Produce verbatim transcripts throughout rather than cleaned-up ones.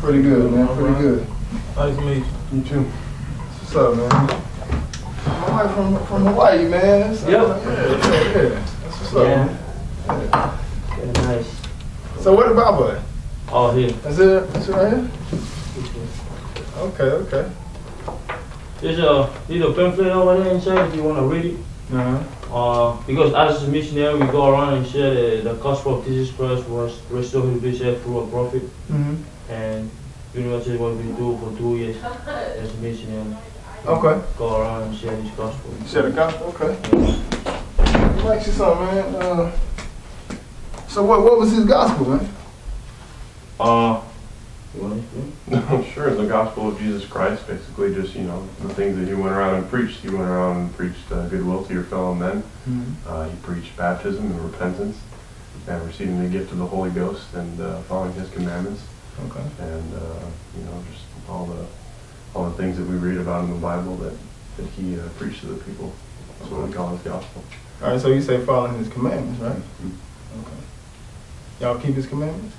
Pretty good, man. Pretty right. good. Nice to meet you. You too. What's up, man? My wife from, from Hawaii, man. Yep. Yeah, yeah, yeah. That's what's yeah. up, man. Yeah. Yeah, nice. So where the Bible at? All here. Is it, is it right here? Okay, okay. There's a little pamphlet over there inside if you want to read it. Uh-huh. Uh, because as a missionary, we go around and share the, the gospel of Jesus Christ was restored to be saved through a prophet. Mm-hmm. And pretty much is what we do for two years as a missionary. Okay. Go around and share this gospel. Share the gospel? Okay. Yeah. Like you said, man. Uh, so what, what was his gospel, man? Uh, you want to explain? Sure, the gospel of Jesus Christ, basically just, you know, the things that he went around and preached. He went around and preached uh, goodwill to your fellow men. Mm-hmm. uh, he preached baptism and repentance and receiving the gift of the Holy Ghost and uh, following his commandments. Okay. And, uh, you know, just all the all the things that we read about in the Bible that, that he uh, preached to the people. That's what we call his gospel. All right, so you say following his commandments, right? Mm-hmm. Okay. Y'all keep his commandments?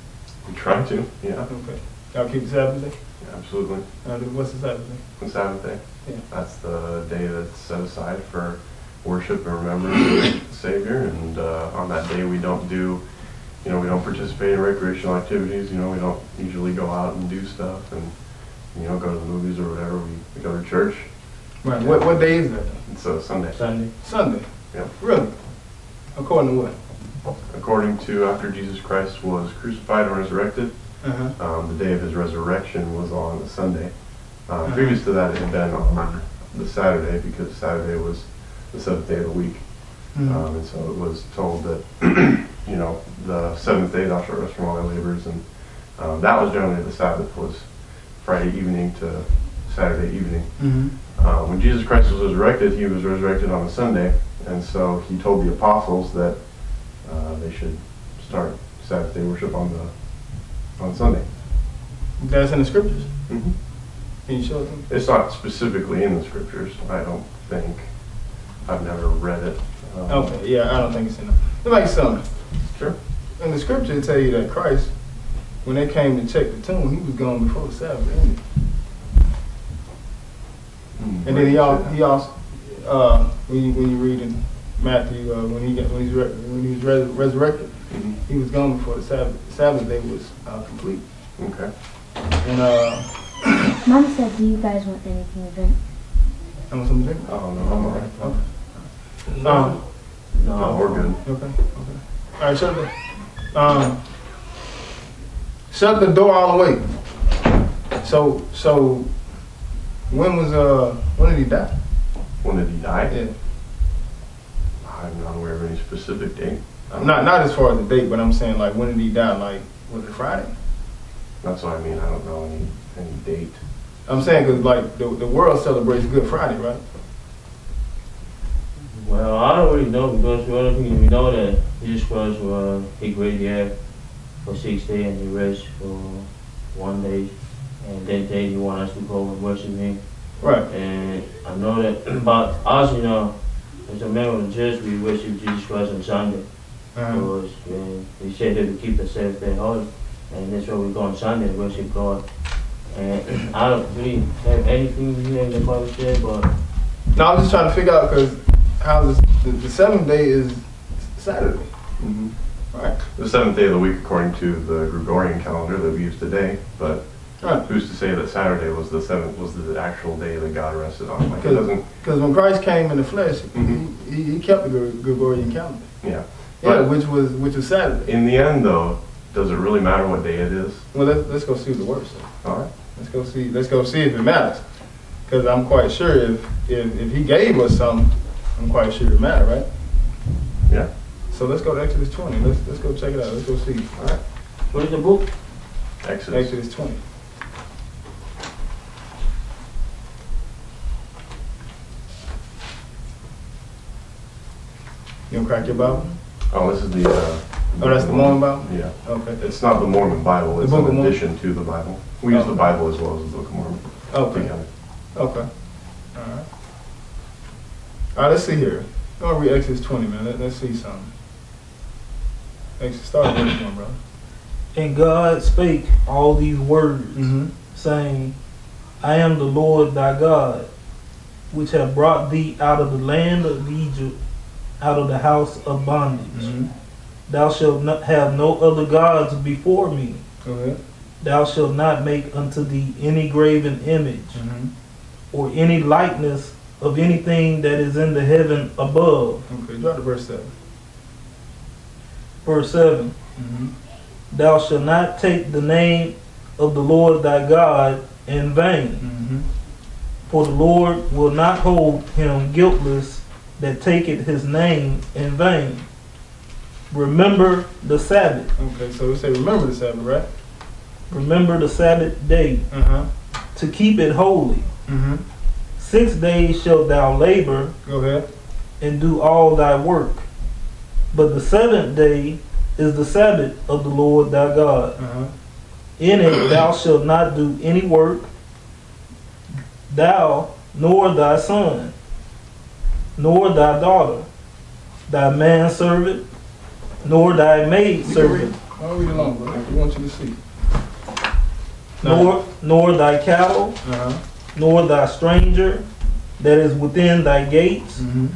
We try to, yeah. Okay. Y'all keep the Sabbath day? Yeah, absolutely. Uh, what's the Sabbath day? The Sabbath day. Yeah. That's the day that's set aside for worship and remembrance of the Savior. And uh, on that day we don't do, you know, we don't participate in recreational activities. You know, we don't usually go out and do stuff and, you know, go to the movies or whatever. We, we go to church. Right. Yeah. What, what day is that? It's uh, Sunday. Sunday. Sunday? Yeah. Really? According to what? According to after Jesus Christ was crucified and resurrected, uh-huh. um, the day of his resurrection was on a Sunday. Uh, uh-huh. Previous to that, it had been on the Saturday because Saturday was the seventh day of the week. Mm-hmm. um, and so it was told that, you know, the seventh day thou shalt rest from all thy labors. And um, that was generally the Sabbath, was Friday evening to Saturday evening. Mm-hmm. uh, when Jesus Christ was resurrected, he was resurrected on a Sunday. And so he told the apostles that Uh, they should start Sabbath day worship on the on Sunday. That's in the scriptures? Mm-hmm. Can you show them? It's not specifically in the scriptures, I don't think. I've never read it. Um, okay, yeah, I don't think it's in there. Like something. Sure. In the scripture, it tell you that Christ, when they came to check the tomb, he was gone before the Sabbath, didn't he? Mm-hmm. And then he also, he also uh, when, you, when you read in Matthew, uh, when he got, when, he's re when he was res resurrected, mm-hmm. he was gone before the Sabbath. Sabbath day was uh, complete. Okay. And uh, Mom said, "Do you guys want anything to drink?" I want something to drink. Oh no, I'm alright. Okay. No, um, no, we're good. Okay, okay. All right, shut the um, shut the door all the way. So, so when was uh when did he die? When did he die? Yeah. I'm not aware of any specific date. I'm not not as far as the date, but I'm saying, like, when did he die? Like, was it Friday? That's what I mean. I don't know any any date. I'm saying because, like, the the world celebrates Good Friday, right? Well, I don't really know because the only thing we know that Jesus Christ, well, he created the earth for six days and he rest for one day, and then day he wants us to go and worship him. Right. And I know that about us, you know. As a member of the church, we worship Jesus Christ on Sunday. Uh-huh. Because uh, we say that we keep the Sabbath day holy, and that's why we go on Sunday and worship God. And I don't really have anything here in the Bible said, but... No, I'm just trying to figure out, because how this, the, the seventh day is Saturday. Mm-hmm. Right. The seventh day of the week, according to the Gregorian calendar that we use today, but... Right. Who's to say that Saturday was the seventh, was the actual day that God rested on? Like, because when Christ came in the flesh, mm-hmm. he, he kept the Gregorian calendar. Yeah, yeah, which was which was Saturday. In the end, though, does it really matter what day it is? Well, let's, let's go see the verse. All right, let's go see. Let's go see if it matters, because I'm quite sure if, if if he gave us something, I'm quite sure it mattered, right? Yeah. So let's go to Exodus twenty. Let's let's go check it out. Let's go see. All right. What is the book? Exodus. Exodus twenty. You don't crack your Bible? Oh, this is the... Uh, oh, that's the Mormon Bible? Yeah. Okay. It's not the Mormon Bible. It's an addition to the Bible. We use the Bible as well as the Book of Mormon. Okay. Together. Okay. All right. All right, let's see here. I'm going to read Exodus twenty, man. Let, let's see something. Exodus, start with this one, brother. And God spake all these words, mm-hmm. saying, I am the Lord thy God, which have brought thee out of the land of Egypt, out of the house of bondage. Mm-hmm. Thou shalt not have no other gods before me. Okay. Thou shalt not make unto thee any graven image, mm-hmm. or any likeness of anything that is in the heaven above. Okay, go to verse seven. Verse seven. Mm-hmm. Thou shalt not take the name of the Lord thy God in vain, mm-hmm. for the Lord will not hold him guiltless that taketh his name in vain. Remember the Sabbath. Okay, so we say remember the Sabbath, right? Remember the Sabbath day, uh-huh. to keep it holy. Mm-hmm. Six days shalt thou labor, go ahead, and do all thy work. But the seventh day is the Sabbath of the Lord thy God. Uh-huh. In it thou shalt not do any work, thou, nor thy son, nor thy daughter, thy manservant, nor thy maidservant. I'll read along, bro. I want you to see. Nor, nor thy cattle, uh-huh. nor thy stranger that is within thy gates. Mm-hmm.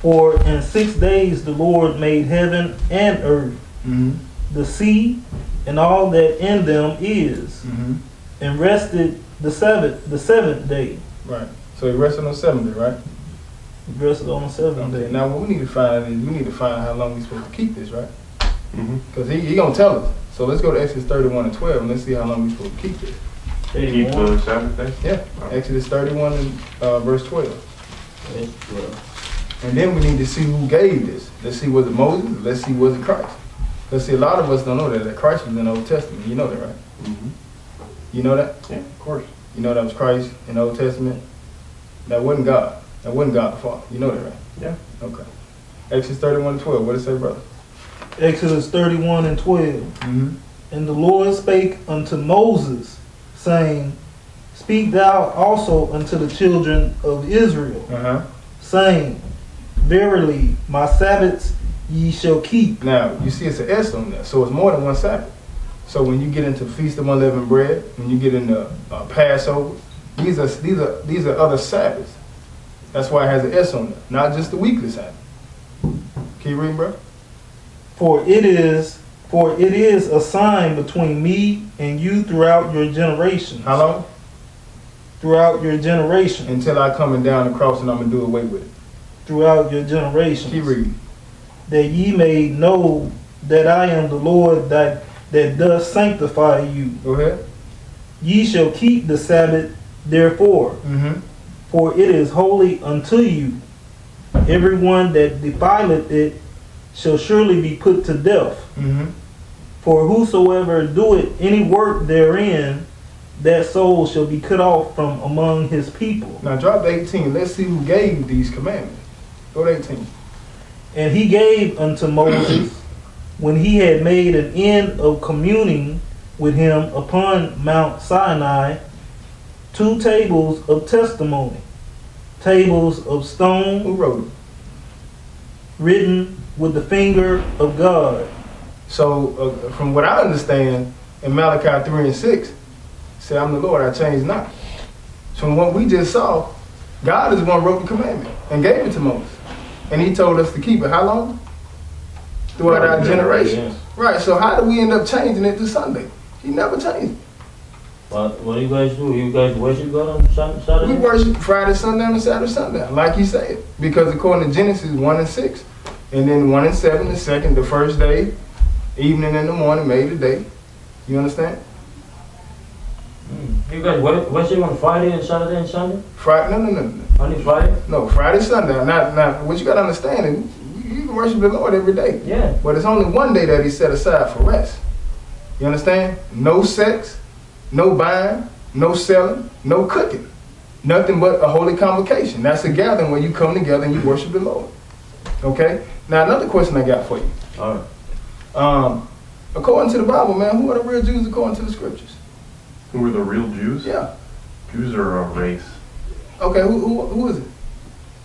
For in six days the Lord made heaven and earth, mm-hmm. the sea, and all that in them is, mm-hmm. and rested the seventh, the seventh day. Right. So he rested on the seventh day, right? He rested on the seventh okay. day. Now what we need to find is, we need to find how long we're supposed to keep this, right? Because mm-hmm. he, he going to tell us. So let's go to Exodus thirty-one and twelve, and let's see how long we're supposed to keep this. They keep the Sabbath day? Yeah. Right. Exodus thirty-one and uh, verse twelve. Okay. twelve. And then we need to see who gave this. Let's see, was it Moses? Let's see, was it Christ? Let's see, a lot of us don't know that, that Christ was in the Old Testament. You know that, right? Mm-hmm. You know that? Yeah, of course. You know that was Christ in the Old Testament? That wasn't God. That wasn't God the Father. You know that, right? Yeah. Okay. Exodus thirty-one and twelve. What did it say, brother? Exodus thirty-one and twelve. Mm-hmm. And the Lord spake unto Moses, saying, Speak thou also unto the children of Israel, uh-huh. saying, Verily, my Sabbaths ye shall keep. Now, you see it's an S on there, so it's more than one Sabbath. So when you get into Feast of Unleavened Bread, when you get into uh, Passover, these are, these, are, these are other Sabbaths. That's why it has an S on there, not just the weekly Sabbath. Can you read, bro? For it is, for it is a sign between me and you throughout your generations. How long? Throughout your generation. Until I come and down the cross and I'm going to do away with it. Throughout your generations, keep reading. That ye may know that I am the Lord that, that does sanctify you. Go ahead. Ye shall keep the Sabbath, therefore, mm-hmm. for it is holy unto you. Everyone that defileth it shall surely be put to death. Mm-hmm. For whosoever doeth any work therein, that soul shall be cut off from among his people. Now drop to eighteen. Let's see who gave these commandments. Go to eighteen. And he gave unto Moses, when he had made an end of communing with him upon Mount Sinai, two tables of testimony, tables of stone. Who wrote them? Written with the finger of God. So, uh, from what I understand, in Malachi three and six, say, I'm the Lord, I change not. So from what we just saw, God is the one who wrote the commandment and gave it to Moses. And he told us to keep it. How long? Throughout our generations. Yes. Right, so how do we end up changing it to Sunday? He never changed it. What, what do you guys do? You guys worship God on Saturday? We worship Friday, sundown, and Saturday, sundown, like you said. Because according to Genesis one and six, and then one and seven, the second, the first day, evening and the morning, made the day. You understand? You guys worship on Friday and Saturday and Sunday? Friday? No, no, no, no. Only Friday? No, Friday, Sunday. Now, now what you got to understand is you can worship the Lord every day. Yeah. But it's only one day that he set aside for rest. You understand? No sex, no buying, no selling, no cooking. Nothing but a holy convocation. That's a gathering where you come together and you worship the Lord. Okay? Now, another question I got for you. All right. Um, according to the Bible, man, who are the real Jews according to the scriptures? Who are the real Jews? Yeah. Jews are a race. Okay, who, who, who is it?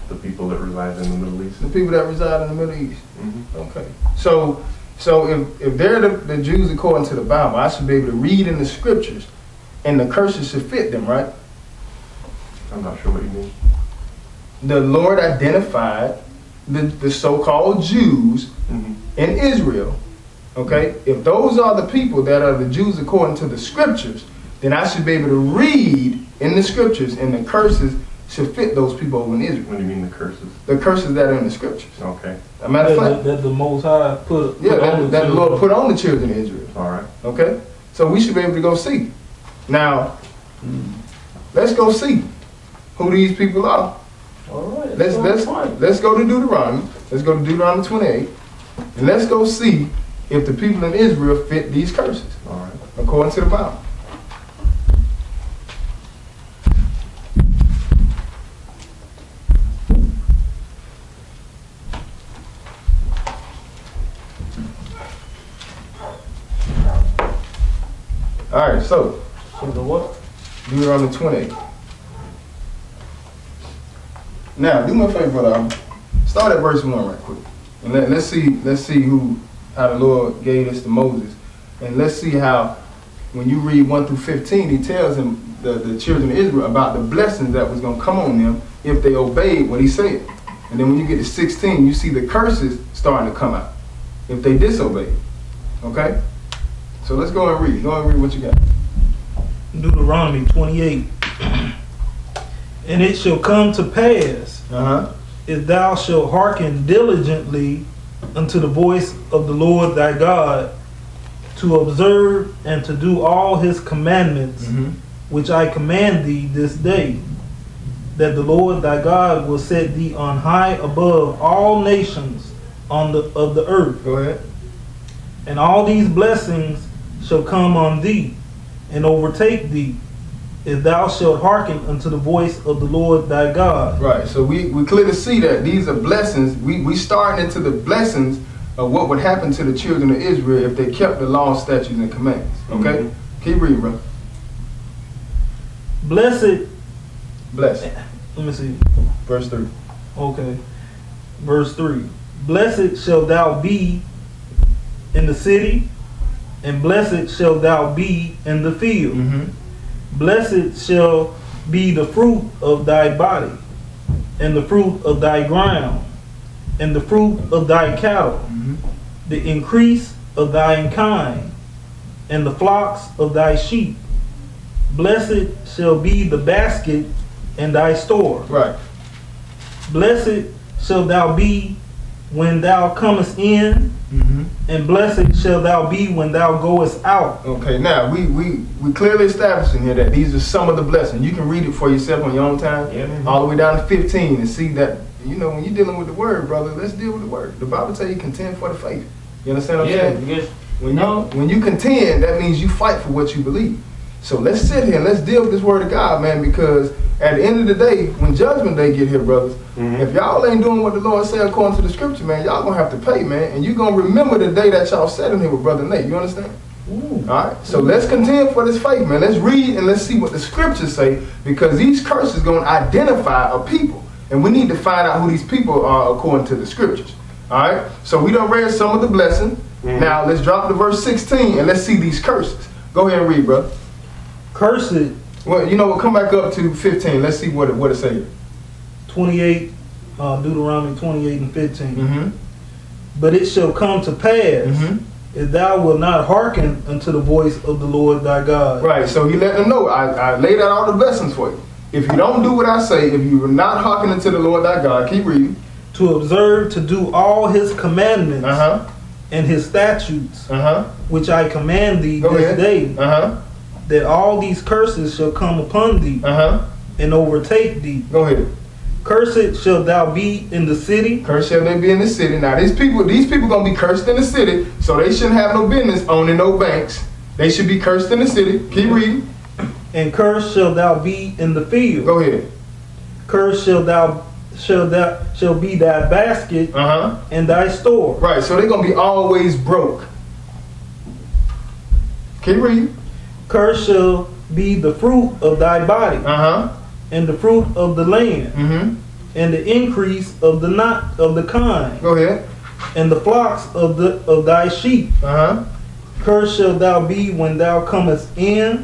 The people that reside in the Middle East. The people that reside in the Middle East. Mm-hmm. Okay. So, So if, if they're the, the Jews according to the Bible, I should be able to read in the scriptures and the curses should fit them, right? I'm not sure what you mean. The Lord identified the, the so-called Jews mm-hmm. in Israel, okay? If those are the people that are the Jews according to the scriptures, then I should be able to read in the scriptures and the curses should fit those people over in Israel. What do you mean the curses? The curses that are in the scriptures. Okay. As a matter of fact, that the Most High put, put yeah, that, on the that Lord put on the children of Israel. All right. Okay? So we should be able to go see. Now, mm. let's go see who these people are. All right. Let's, let's, let's go to Deuteronomy. Let's go to Deuteronomy twenty-eight. And let's go see if the people in Israel fit these curses. All right. According to the Bible. Alright, so. So the what? Deuteronomy twenty-eight. Now, do me a favor, brother. Start at verse one right quick. And let, let's see, let's see who, how the Lord gave this to Moses. And let's see how, when you read one through fifteen, he tells him, the, the children of Israel, about the blessings that was going to come on them if they obeyed what he said. And then when you get to sixteen, you see the curses starting to come out if they disobeyed. Okay? So let's go and read. Go and read what you got. Deuteronomy twenty-eight. And it shall come to pass, uh-huh. if thou shalt hearken diligently unto the voice of the Lord thy God, to observe and to do all his commandments, mm-hmm. which I command thee this day, that the Lord thy God will set thee on high above all nations on the of the earth. Go ahead. And all these blessings shall come on thee, and overtake thee, if thou shalt hearken unto the voice of the Lord thy God. Right, so we, we clearly see that these are blessings. We, we starting into the blessings of what would happen to the children of Israel if they kept the law, statutes, and commandments. Okay? Mm-hmm. Keep reading, bro. Blessed. Blessed. Let me see. Verse three. Okay. Verse three. Blessed shall thou be in the city, and blessed shall thou be in the field. Mm-hmm. Blessed shall be the fruit of thy body, and the fruit of thy ground, and the fruit of thy cattle, mm-hmm. the increase of thine kind, and the flocks of thy sheep. Blessed shall be the basket and thy store. Right. Blessed shall thou be when thou comest in, mm-hmm. and blessed shall thou be when thou goest out. Okay, now we we we clearly establishing here that these are some of the blessings. You can read it for yourself on your own time, yeah, mm-hmm. all the way down to fifteen, and see that, you know, when you're dealing with the word, brother, let's deal with the word. The Bible tells you contend for the faith. You understand what I'm yeah, saying? Yes. When no. you when you contend, that means you fight for what you believe. So let's sit here and let's deal with this word of God, man, because at the end of the day, when judgment day get here, brothers, mm-hmm. if y'all ain't doing what the Lord said according to the scripture, man, y'all gonna have to pay, man. And you gonna remember the day that y'all sat in here with Brother Nate. You understand? Ooh. All right. So Ooh. let's contend for this faith, man. Let's read and let's see what the scriptures say, because these curses gonna identify a people, and we need to find out who these people are according to the scriptures. All right. So we done read some of the blessing. Mm-hmm. Now let's drop to verse sixteen and let's see these curses. Go ahead and read, brother. Cursed. Well, you know what? We'll come back up to fifteen. Let's see what it, what it says. twenty-eight, uh, Deuteronomy twenty-eight and fifteen. Mm-hmm. But it shall come to pass, mm-hmm. if thou wilt not hearken unto the voice of the Lord thy God. Right. So he let them know. I, I laid out all the blessings for you. If you don't do what I say, if you are not hearken unto the Lord thy God, keep reading. To observe, to do all his commandments, uh-huh. and his statutes, uh-huh. which I command thee Go this ahead. day. Uh-huh. That all these curses shall come upon thee, uh-huh. and overtake thee. Go ahead. Cursed shall thou be in the city. Cursed shall they be in the city. Now these people, these people gonna be cursed in the city, so they shouldn't have no business owning no banks. They should be cursed in the city. Keep reading. And cursed shall thou be in the field. Go ahead. Cursed shall thou shall thou shall be thy basket, uh-huh. and thy store. Right. So they're gonna be always broke. Keep reading. Cursed shall be the fruit of thy body, uh-huh. and the fruit of the land, mm-hmm. and the increase of the not of the kind. Go ahead. and the flocks of the of thy sheep. Uh-huh. Cursed shalt thou be when thou comest in